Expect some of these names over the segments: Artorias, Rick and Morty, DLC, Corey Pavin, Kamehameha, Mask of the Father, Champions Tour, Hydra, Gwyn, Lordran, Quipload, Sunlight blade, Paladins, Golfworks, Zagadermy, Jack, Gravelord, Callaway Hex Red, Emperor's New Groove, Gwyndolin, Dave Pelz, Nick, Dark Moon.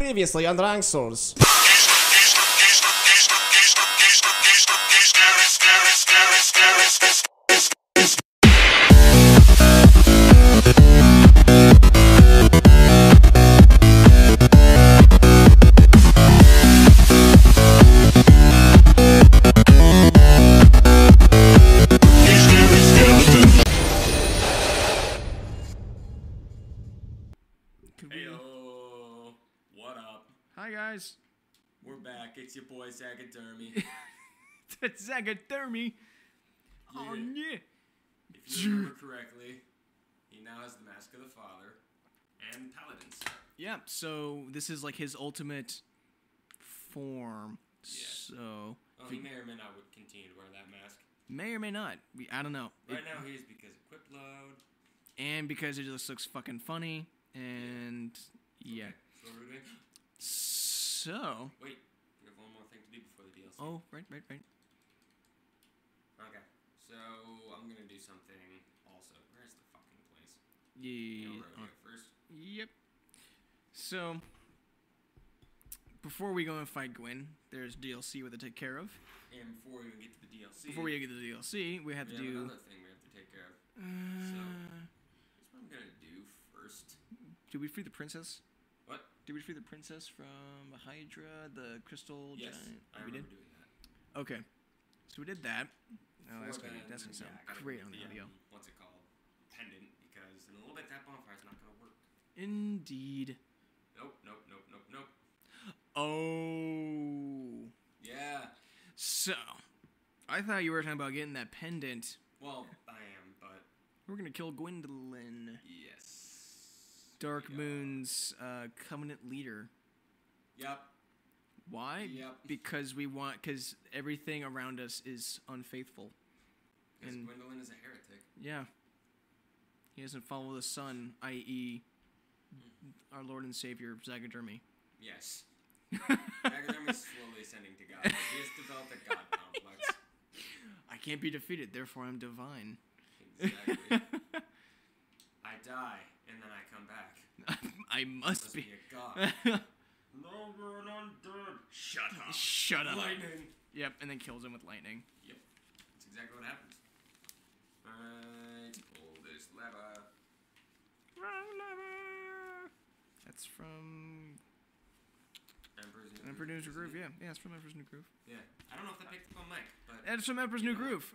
Previously on Rank Souls. We're back. It's your boy Zagadermy. That's Zagadermy. Yeah. Oh yeah. If you remember correctly, he now has the Mask of the Father and Paladins. Yeah. So this is like his ultimate form. Yeah. So he may or may not would continue to wear that mask. May or may not. I don't know. Right now he is because of Quipload. And because it just looks fucking funny. And yeah. Okay. So what are we doing? So wait, we have one more thing to do before the DLC. Oh, right. Okay, so I'm gonna do something also. Where's the fucking place? Yeah. You know where I go first. Yep. So before we go and fight Gwyn, there's DLC we have to take care of. And before we even get to the DLC, we have to do another thing we have to take care of. So here's what I'm gonna do first. Did we free the princess? Did we free the princess from Hydra, the crystal giant? I remember doing that. Okay. So we did that. Oh, that's going to sound great on the audio. What's it called? Pendant, because in a little bit that bonfire's not going to work. Indeed. Nope. Oh. Yeah. So, I thought you were talking about getting that pendant. Well, I am, but... We're going to kill Gwyndolin. Yes. Dark Moon's Covenant leader. Yep. Why? Yep. Because we want, because everything around us is unfaithful. Because Gwyndolin is a heretic. Yeah. He doesn't follow the sun, i.e., our Lord and Savior, Zagadermy. Yes. Zagadermy's slowly ascending to God. He has developed a God complex. I can't be defeated, therefore I'm divine. Exactly. I die. And then I come back. I must be a god. Lordran undead. Shut up. Lightning. Yep, and then kills him with lightning. Yep. That's exactly what happens. Alright, pull this lever. Wrong lever. That's from Emperor's New Groove. Yeah, it's from Emperor's New Groove. Yeah. I don't know if that picked up on mic, but it's from Emperor's New Groove.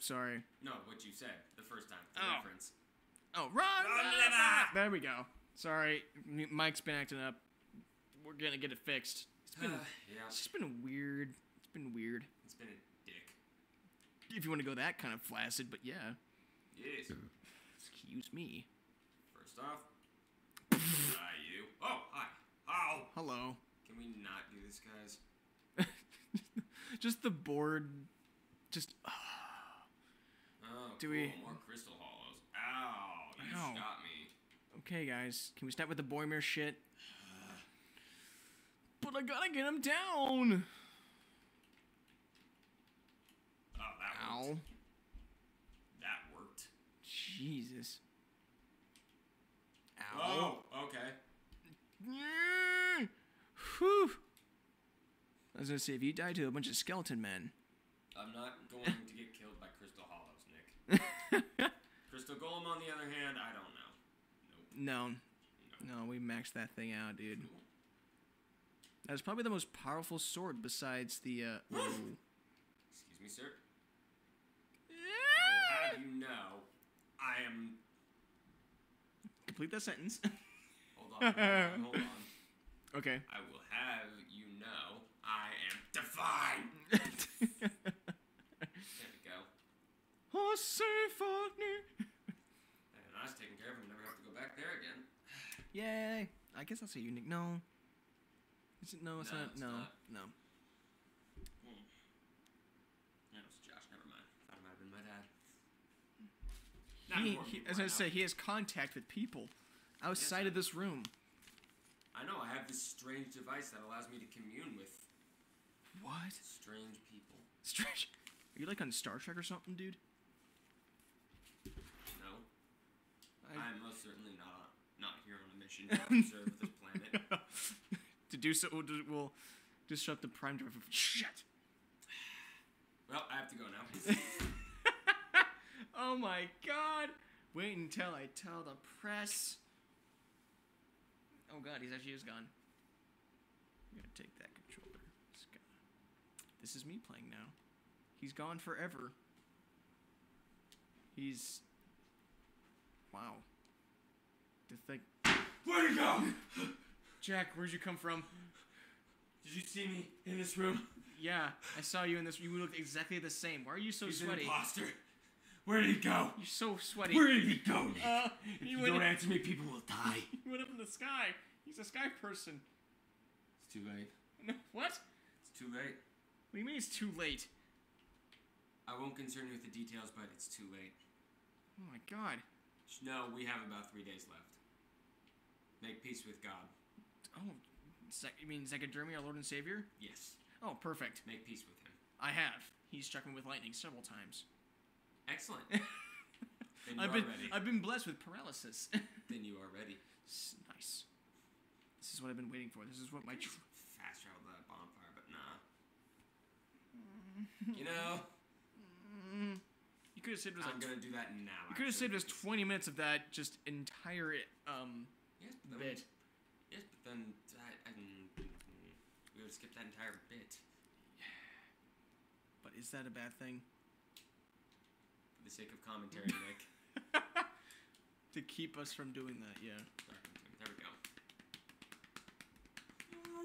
Sorry. No, what you said the first time. The reference. Oh, run! There we go. Sorry, Mike's been acting up. We're gonna get it fixed. It's been, it's been weird. It's been a dick. If you want to go that kind of flaccid, but yeah. Yes. Excuse me. First off, hi you. Oh, hi. Ow. Hello. Can we not do this, guys? Just the board. Just. Oh, do cool. We? More crystal hollows. Ow. You shot me. Okay, guys. Can we stop with the Boimir shit? But I gotta get him down! Oh, that worked. That worked. Jesus. Ow. Oh, okay. Whew. I was gonna say, if you die to a bunch of skeleton men... I'm not going to get killed by Crystal Hollows, Nick. Crystal Golem, on the other hand, I don't know. Nope. No, we maxed that thing out, dude. Cool. That was probably the most powerful sword besides the, Excuse me, sir. Yeah. How do you know I am... Complete that sentence. Hold on. Okay. I will have you know I am divine. There we go. Oh, save me. And I was taken care of. I never have to go back there again. Yay! I guess that's a unique. No. Is it? No, it's not. No. That was Josh. Never mind. That might have been my dad. As I say, he has contact with people outside of this room. I know. I have this strange device that allows me to commune with. What? Strange people. Strange. Are you like on Star Trek or something, dude? I'm most certainly not here on a mission to observe this planet. do so will disrupt the prime driver. Shit. Well, I have to go now. Oh my god. Wait until I tell the press. Oh god, he's actually is gone. I'm gonna take that controller. This is me playing now. He's gone forever. He's... Wow. To think... Where'd you go? Jack, where'd you come from? Did you see me in this room? Yeah, I saw you in this room. You looked exactly the same. Why are you so sweaty? He's an imposter. Where did he go? You're so sweaty. Where did he go? If you don't answer me, people will die. He went up in the sky. He's a sky person. It's too late. No, what? It's too late. What do you mean it's too late? I won't concern you with the details, but it's too late. Oh my god. No, we have about 3 days left. Make peace with God. Oh, you mean Zagadermy, our Lord and Savior? Yes. Oh, perfect. Make peace with him. I have. He's struck me with lightning several times. Excellent. Then you are ready. I've been blessed with paralysis. Then you are ready. Nice. This is what I've been waiting for. This is what my... Fast travel to that bonfire, but nah. You know... You could have saved us. I'm gonna do that now. You could have saved us 20 minutes of that just entire yes, but then bit. Yes, but then we would have skipped that entire bit. Yeah. But is that a bad thing? For the sake of commentary, Nick. To keep us from doing that, yeah. There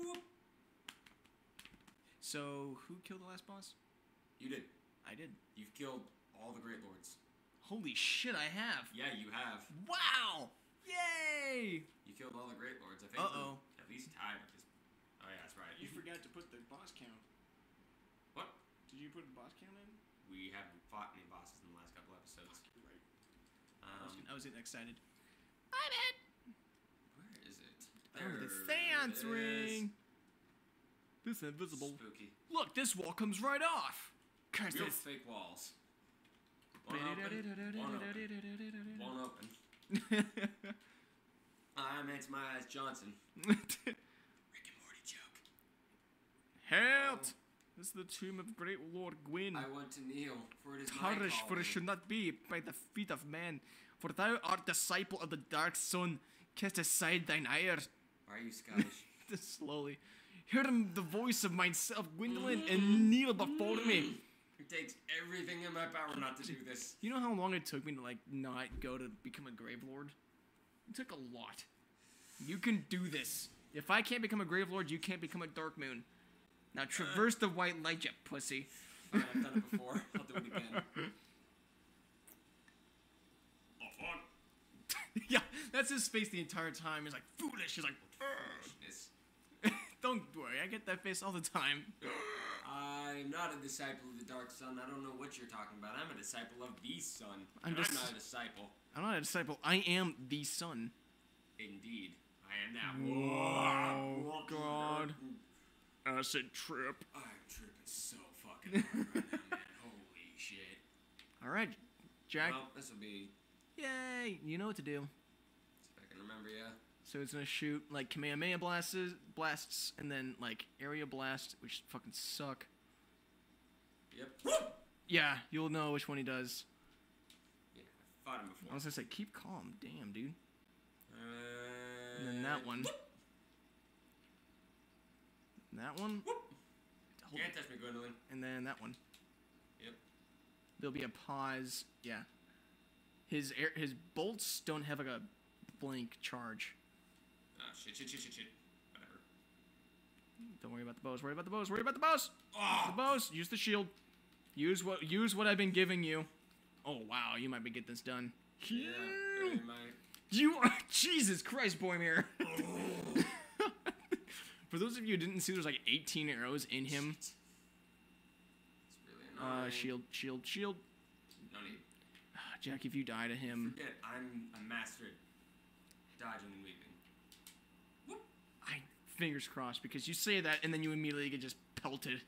we go. So, who killed the last boss? You did. I did. You've killed all the Great Lords. Holy shit, I have. Yeah, you have. Wow! Yay! You killed all the Great Lords. I think uh-oh. At least tied at this... Oh, yeah, that's right. You forgot to put the boss count. What? Did you put the boss count in? We haven't fought any bosses in the last couple episodes. Right. I was getting excited. I'm in! Where is it? There, the seance ring! This invisible... Spooky. Look, this wall comes right off! Real fake walls. One open. One open. One open. I'm Ants My Eyes Johnson. Rick and Morty joke. Help! This is the tomb of Great Lord Gwyn. I want to kneel, for it is my calling. For it should not be by the feet of man. For thou art disciple of the dark sun. Cast aside thine ire. Why are you Scottish? Just slowly. Hear the voice of myself, Gwyndolin, and kneel before me. It takes everything in my power not to do this. You know how long it took me to, like, not go to become a Gravelord? It took a lot. You can do this. If I can't become a Gravelord, you can't become a Dark Moon. Now traverse the white light, you pussy. Fine, I've done it before. I'll do it again. Oh, fuck. Yeah, that's his face the entire time. He's like, foolish. He's like, foolishness. Don't worry, I get that face all the time. I'm not a disciple of the Dark Sun. I don't know what you're talking about. I'm a disciple of the Sun. I'm not a disciple. I'm not a disciple. I am the Sun. Indeed. I am that. Whoa. God. Acid trip. I'm tripping so fucking hard right now, man. Holy shit. Alright, Jack. Well, this will be... Yay. You know what to do. See if I can remember, yeah. So it's gonna shoot, like, Kamehameha blasts, and then, like, area blasts, which fucking suck. Yep. Yeah, you'll know which one he does. Yeah, I fought him before. I was gonna say, keep calm. Damn, dude. And then that one. And that one. Can't touch me, Gwyndolin. And then that one. Yep. There'll be a pause. Yeah. His bolts don't have, like, a blank charge. Ah, shit. Whatever. Don't worry about the bows. Worry about the bows. Worry about the bows. Oh. The bows. Use the shield. Use what I've been giving you. Oh wow, you might be getting this done. Yeah, you might. You are Jesus Christ, Boymir. Oh. For those of you who didn't see, there's like 18 arrows in him. It's really annoying. Shield. No need. Jack, if you die to him. Forget, I'm a master at dodging and weaving. Fingers crossed, because you say that and then you immediately get just pelted.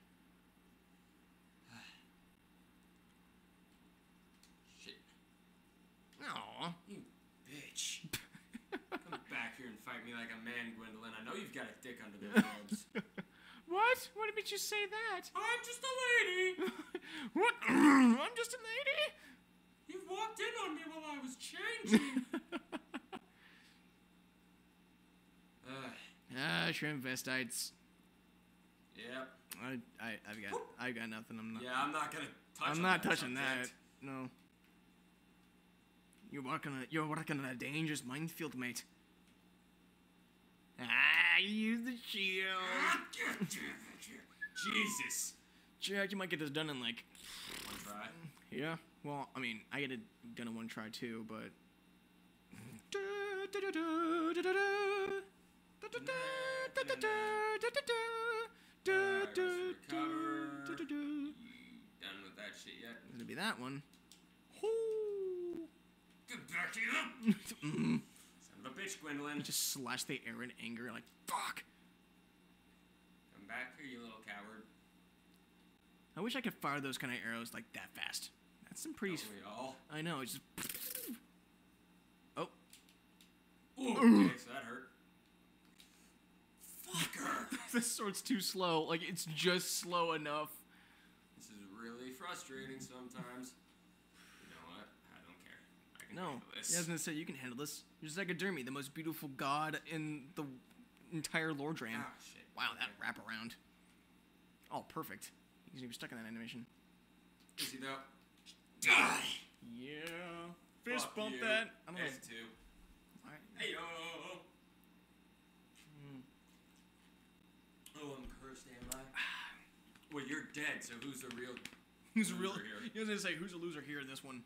Shit. Aw. You bitch. Come back here and fight me like a man, Gwyn. Gwyndolin. I know you've got a dick under the robes. What? What made you say that? I'm just a lady. What? I'm just a lady? You walked in on me while I was changing. Shrimpvestites. Yep. I've got nothing. I'm not touching that. No. You're working on a dangerous minefield, mate. Ah, use the shield. Jesus. Jack, you might get this done in like one try. Yeah. Well, I mean, I get it done in one try too, but. Done with that shit yet? It's gonna be that one. Get back to you! Son of a bitch, Gwyndolin. You just slash the air in anger, like, fuck! Come back here, you little coward. I wish I could fire those kind of arrows like that fast. That's some pretty. Don't we all? I know, it's just. Oh. Ooh, okay, so that hurt. Fucker! This sword's too slow. Like, it's just slow enough. This is really frustrating sometimes. You know what? I don't care. I can handle this. I was gonna say, you can handle this. You're Zagadermy, the most beautiful god in the entire Lordran. Ah, shit. Wow, that wraparound. Oh, perfect. He's gonna be stuck in that animation. Is he though? Die! Yeah. Fist Fuck bump you. That. I'm gonna. F2. Alright. Hey, yo! Oh, I'm cursed, am I? Well, you're dead, so who's the real loser here? He was going to say, who's the loser here in this one?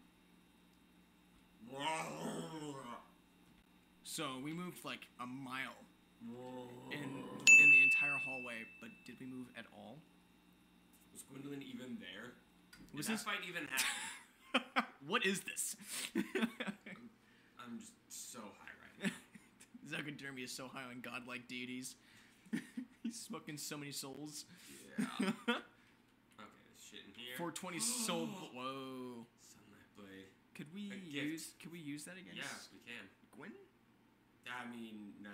So, we moved like a mile in the entire hallway, but did we move at all? Was Gwyndolin even there? Was this fight even happening? What is this? I'm just so high right now. Zagadermy is so high on godlike deities. He's smoking so many souls. Yeah. Okay, there's shit in here. 420 soul. Whoa. Sunlight blade. Could we use that against? Yeah, we can. Gwyn? I mean, no.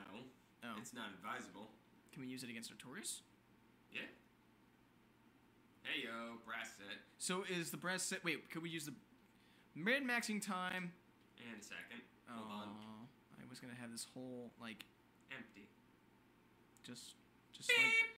Oh. It's not advisable. Can we use it against Artorias? Yeah. Hey yo, brass set. So is the brass set? Wait, could we use the mid maxing time? And a second. Hold on. I was gonna have this whole like empty. Just like...